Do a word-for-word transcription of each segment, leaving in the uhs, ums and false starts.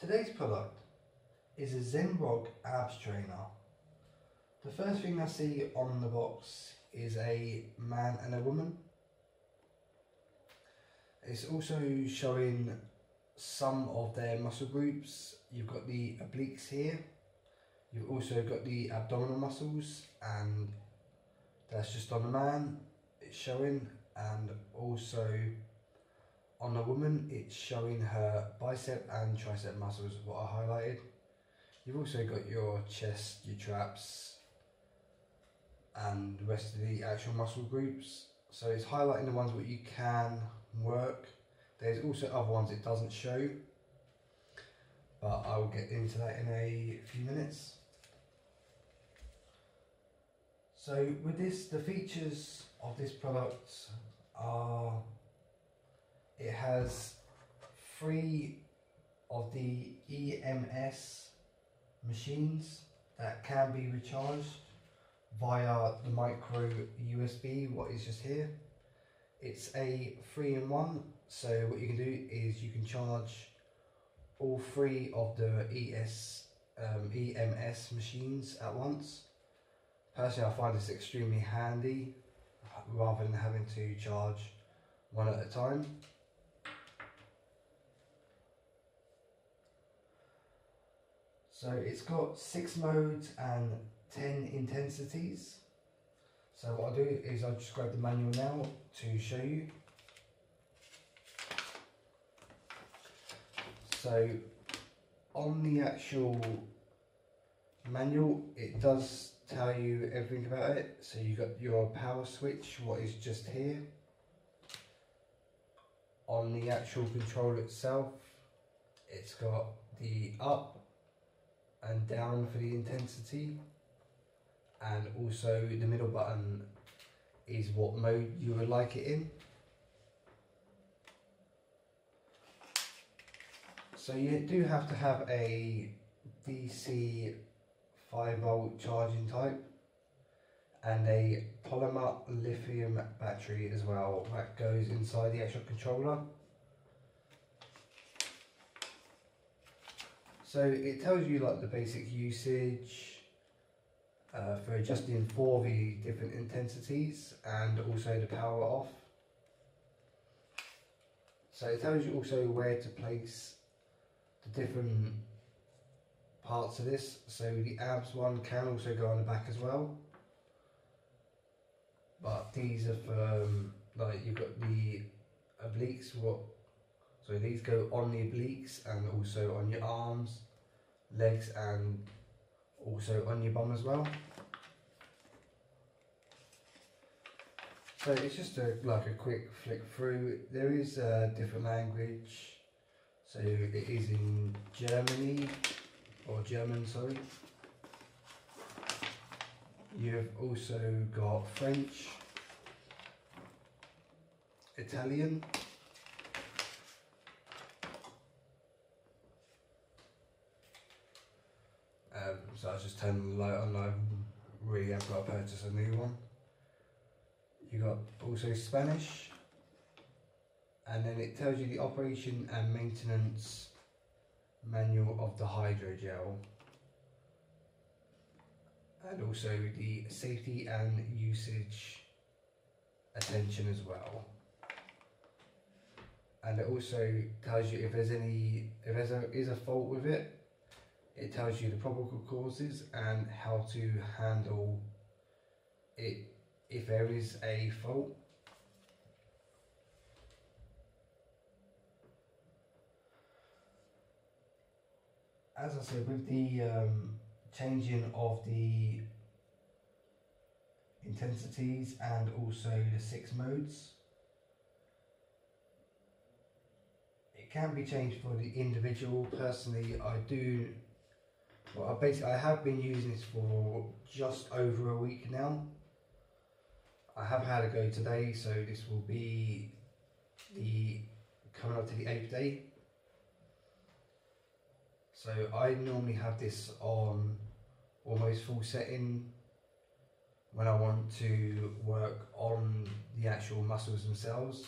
Today's product is a Zhenrog abs trainer. The first thing I see on the box is a man and a woman. It's also showing some of their muscle groups. You've got the obliques here, you've also got the abdominal muscles, and that's just on the man, it's showing, and also on the woman it's showing her bicep and tricep muscles, what I highlighted. You've also got your chest, your traps, and the rest of the actual muscle groups. So it's highlighting the ones that you can work. There's also other ones it doesn't show, but I will get into that in a few minutes. So with this, the features of this product are, it has three of the E M S machines that can be recharged via the micro U S B, what is just here. It's a three in one, so what you can do is you can charge all three of the E S, um, E M S machines at once. Personally, I find this extremely handy rather than having to charge one at a time. So it's got six modes and ten intensities. So what I'll do is I'll just grab the manual now to show you. So on the actual manual, it does tell you everything about it. So you've got your power switch, what is just here. On the actual control itself, it's got the up and down for the intensity, and also the middle button is what mode you would like it in. So you do have to have a D C five volt charging type and a polymer lithium battery as well that goes inside the actual controller. So it tells you like the basic usage, Uh, for adjusting for the different intensities, and also the power off. So it tells you also where to place the different parts of this. So the abs one can also go on the back as well, but these are for um, like you've got the obliques, what so these go on the obliques and also on your arms, legs, and also on your bum as well. So it's just a, like a quick flick through. There is a different language, so it is in Germany, or German, sorry. You've also got French, Italian, Um, so I was just turning the light on. I really have got to purchase a new one. You got also Spanish, and then it tells you the operation and maintenance manual of the hydrogel, and also the safety and usage attention as well. And it also tells you if there's any, if there's a, is a fault with it. It tells you the probable causes and how to handle it if there is a fault. As I said, with the um, changing of the intensities and also the six modes, it can be changed for the individual. Personally, I do. Well, I basically I have been using this for just over a week now. I have had a go today, so this will be the coming up to the eighth day. So I normally have this on almost full setting when I want to work on the actual muscles themselves,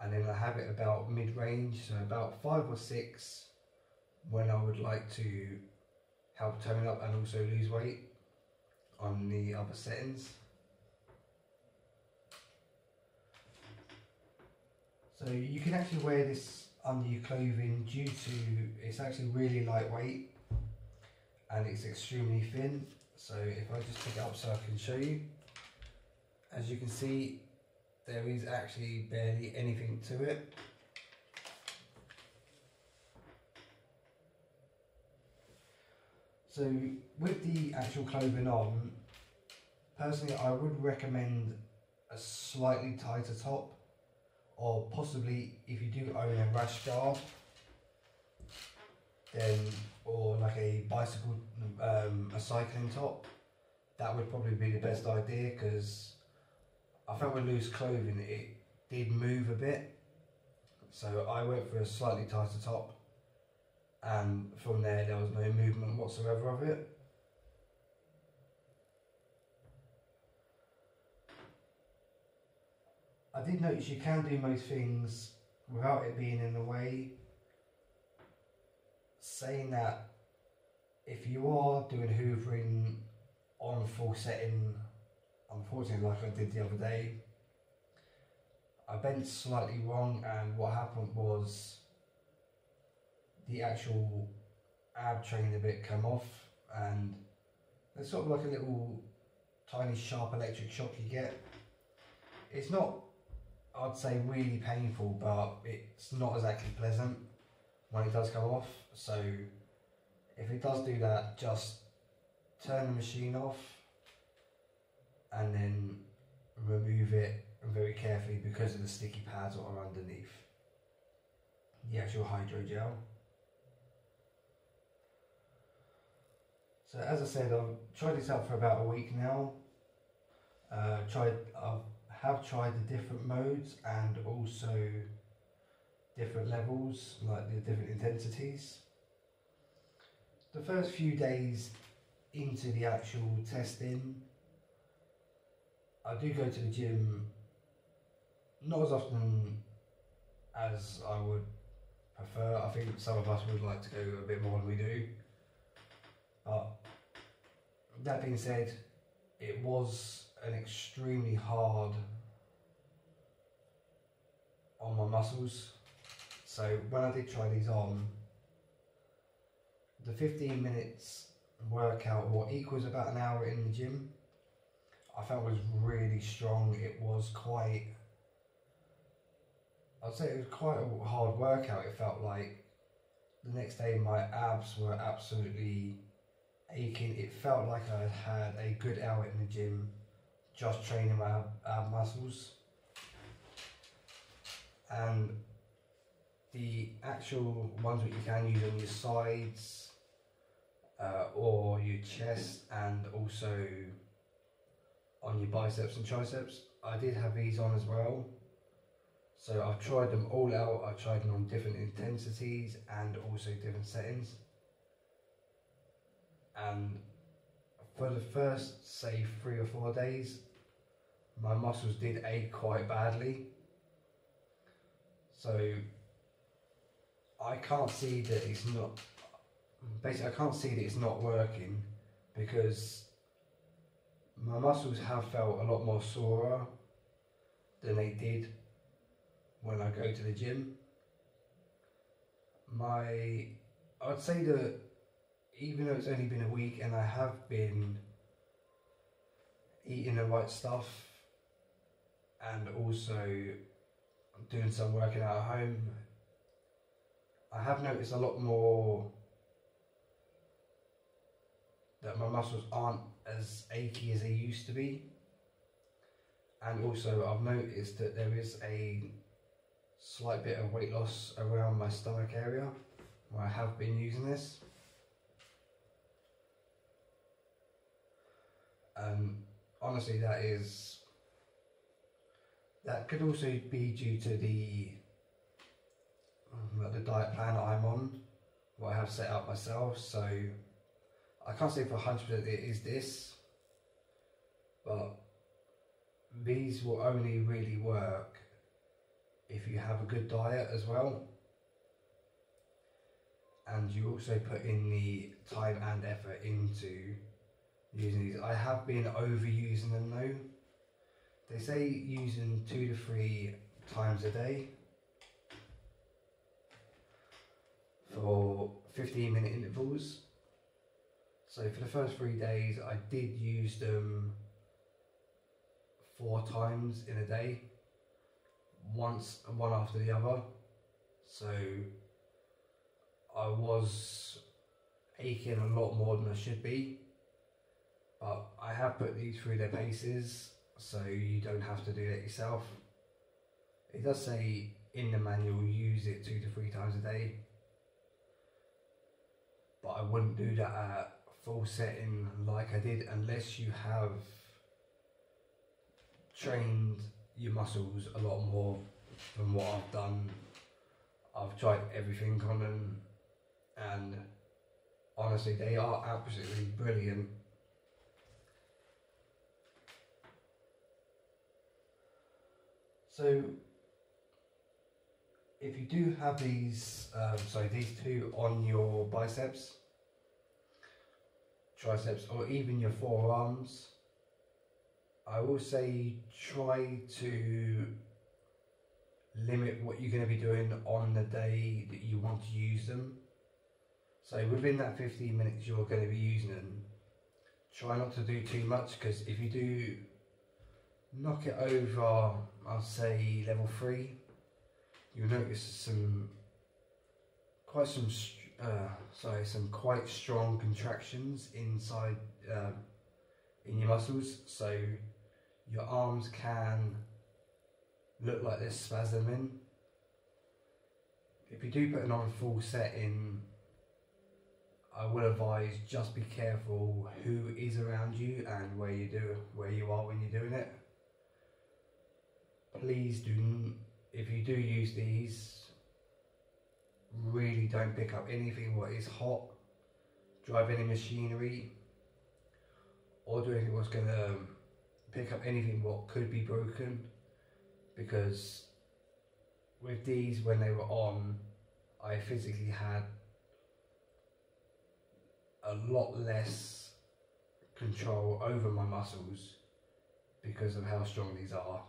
and then I have it about mid range, so about five or six. when I would like to help tone up and also lose weight on the other settings. So you can actually wear this under your clothing due to it's actually really lightweight and it's extremely thin. So if I just pick it up so I can show you, as you can see, there is actually barely anything to it. So with the actual clothing on, personally I would recommend a slightly tighter top, or possibly if you do own a rash guard, then or like a bicycle, um, a cycling top, that would probably be the best idea, because I felt with loose clothing it did move a bit, so I went for a slightly tighter top, and from there there was no movement whatsoever of it. I did notice you can do most things without it being in the way. Saying that, if you are doing hoovering on full setting, unfortunately like I did the other day, I bent slightly wrong, and what happened was the actual ab trainer bit came off, and it's sort of like a little tiny sharp electric shock you get. It's not, I'd say, really painful, but it's not exactly pleasant when it does come off. So if it does do that, just turn the machine off and then remove it very carefully because of the sticky pads that are underneath the actual hydrogel. So as I said, I've tried this out for about a week now. Uh, tried, I have tried the different modes and also different levels, like the different intensities. The first few days into the actual testing, I do go to the gym, not as often as I would prefer. I think some of us would like to go a bit more than we do. But that being said, it was an extremely hard on my muscles. So when I did try these on, the fifteen minutes workout, what equals about an hour in the gym, I felt was really strong. It was quite, I'd say it was quite a hard workout. It felt like the next day my abs were absolutely aching. It felt like I had a good hour in the gym just training my ab, ab muscles, and the actual ones that you can use on your sides uh, or your chest and also on your biceps and triceps. I did have these on as well, so I've tried them all out. I've tried them on different intensities and also different settings. And for the first, say, three or four days, my muscles did ache quite badly. So I can't see that it's not, basically I can't see that it's not working, because my muscles have felt a lot more sorer than they did when I go to the gym. My, I'd say that even though it's only been a week and I have been eating the right stuff and also doing some working out at home, I have noticed a lot more that my muscles aren't as achy as they used to be. And also I've noticed that there is a slight bit of weight loss around my stomach area where I have been using this. Um, honestly, that is, that could also be due to the the diet plan that I'm on, what I have set out myself. So I can't say for one hundred percent it is this, but these will only really work if you have a good diet as well. and you also put in the time and effort into using these. I have been overusing them though. They say using two to three times a day for fifteen minute intervals. So for the first three days I did use them four times in a day, once one after the other, so I was aching a lot more than I should be, but I have put these through their paces so you don't have to do that yourself. It does say in the manual use it two to three times a day, but I wouldn't do that at full setting like I did unless you have trained your muscles a lot more than what I've done. I've tried everything on them and honestly they are absolutely brilliant. So if you do have these, um, sorry, these two on your biceps, triceps, or even your forearms, I will say try to limit what you're going to be doing on the day that you want to use them. So within that fifteen minutes you're going to be using them, try not to do too much, because if you do knock it over, I'll say level three, you'll notice some quite some uh, sorry some quite strong contractions inside uh, in your muscles, so your arms can look like they're spasming. If you do put it on full setting, I would advise just be careful who is around you and where you do where you are when you're doing it. Please do, if you do use these, really don't pick up anything what is hot, drive any machinery, or do anything what's gonna pick up anything what could be broken. Because with these, when they were on, I physically had a lot less control over my muscles because of how strong these are.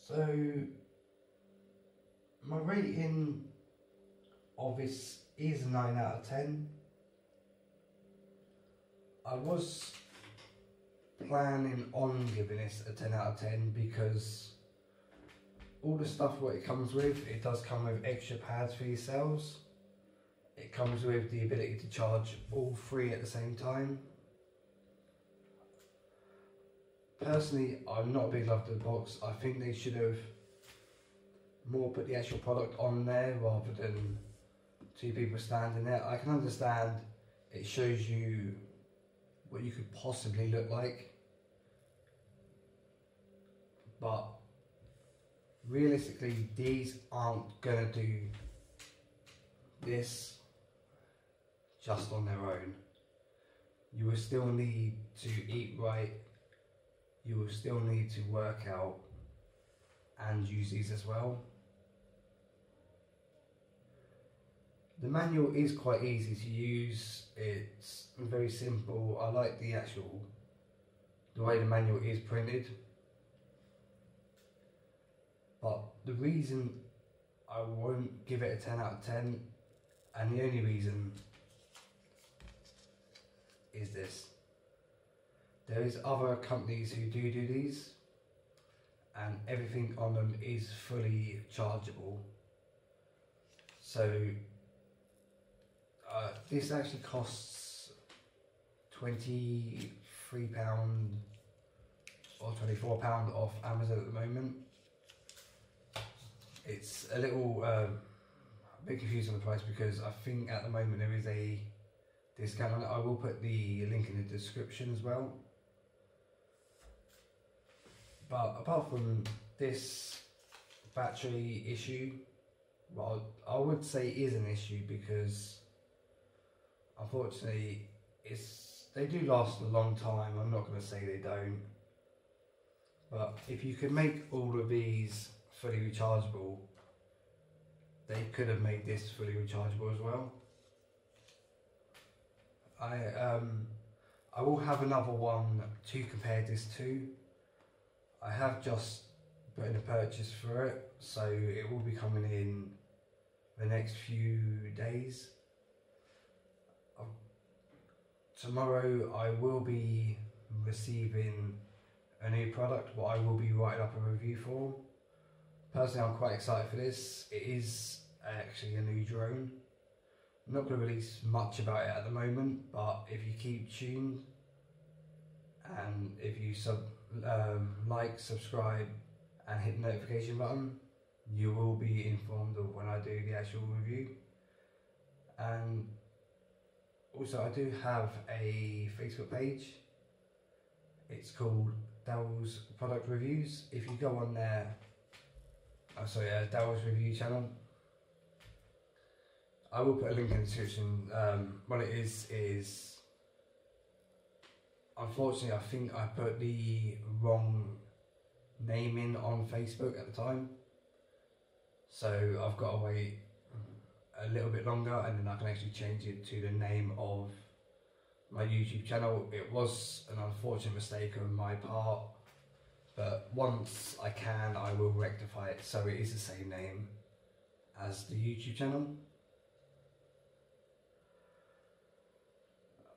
So my rating of this is a nine out of ten. I was planning on giving this a ten out of ten because all the stuff what it comes with, it does come with extra pads for yourselves. It comes with the ability to charge all three at the same time. Personally, I'm not a big lover of the box. I think they should have more put the actual product on there rather than two people standing there. I can understand it shows you what you could possibly look like, but realistically these aren't gonna do this just on their own. You will still need to eat right, you will still need to work out and use these as well. The manual is quite easy to use, it's very simple. I like the actual, the way the manual is printed. But the reason I won't give it a ten out of ten, and the only reason, is this. There is other companies who do do these, and everything on them is fully chargeable. So Uh, this actually costs twenty-three pounds or twenty-four pounds off Amazon at the moment. It's a little um, a bit confused on the price because I think at the moment there is a discount on it. I will put the link in the description as well. But apart from this battery issue, well, I would say is an issue because unfortunately, it's, they do last a long time. I'm not going to say they don't, but if you can make all of these fully rechargeable, they could have made this fully rechargeable as well. I um, I will have another one to compare this to. I have just put in a purchase for it, so it will be coming in the next few days. I'll, tomorrow I will be receiving a new product, what I will be writing up a review for. Personally, I'm quite excited for this. It is actually a new drone. I'm not going to release much about it at the moment, but if you keep tuned and if you sub um, like, subscribe and hit the notification button, you will be informed of when I do the actual review. And also, I do have a Facebook page. It's called Dawel's Product Reviews. If you go on there, oh sorry, uh, Dawel's Review channel. I will put a link in the description. Um, what it is is, unfortunately, I think I put the wrong name in on Facebook at the time, so I've got to wait a little bit longer, and then I can actually change it to the name of my YouTube channel. It was an unfortunate mistake on my part, but once I can, I will rectify it so it is the same name as the YouTube channel.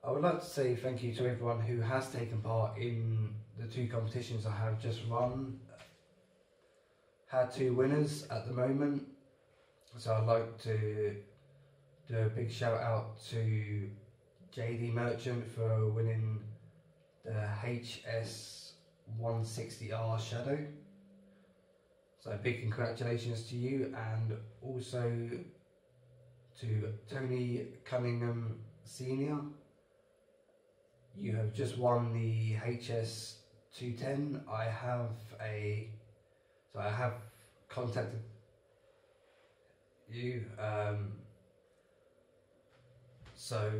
I would like to say thank you to everyone who has taken part in the two competitions I have just run. Had two winners at the moment, so I'd like to do a big shout out to J D Merchant for winning the H S one sixty R Shadow. So big congratulations to you, and also to Tony Cunningham Senior. You have just won the H S two ten. I have a, so I have contacted you. Um, so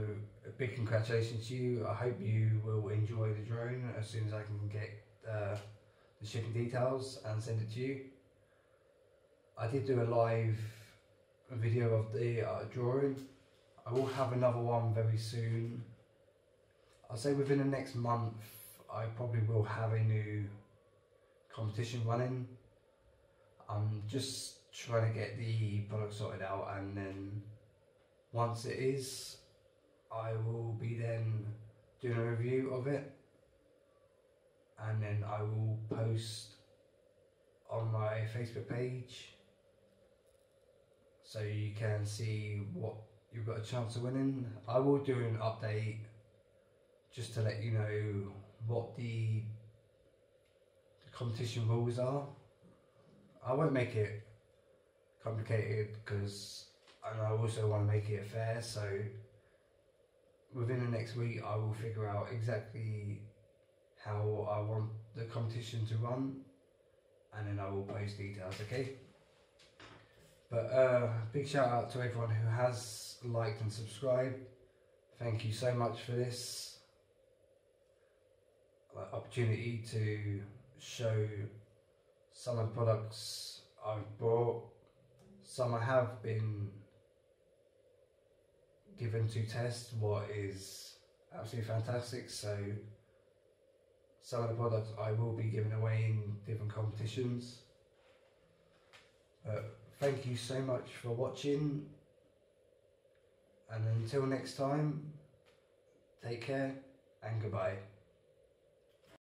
a big congratulations to you. I hope you will enjoy the drone as soon as I can get uh, the shipping details and send it to you. I did do a live video of the uh, drawing. I will have another one very soon. I'll say within the next month I probably will have a new competition running. I'm just trying to get the product sorted out, and then once it is, I will be then doing a review of it, and then I will post on my Facebook page so you can see what you've got a chance of winning. I will do an update just to let you know what the, the competition rules are. I won't make it complicated, because and I also want to make it fair, so within the next week I will figure out exactly how I want the competition to run, and then I will post details, okay? But uh, big shout out to everyone who has liked and subscribed. Thank you so much for this opportunity to show some of the products I've bought. Some I have been given to test, what is absolutely fantastic. So some of the products I will be giving away in different competitions. But thank you so much for watching, and until next time, take care and goodbye.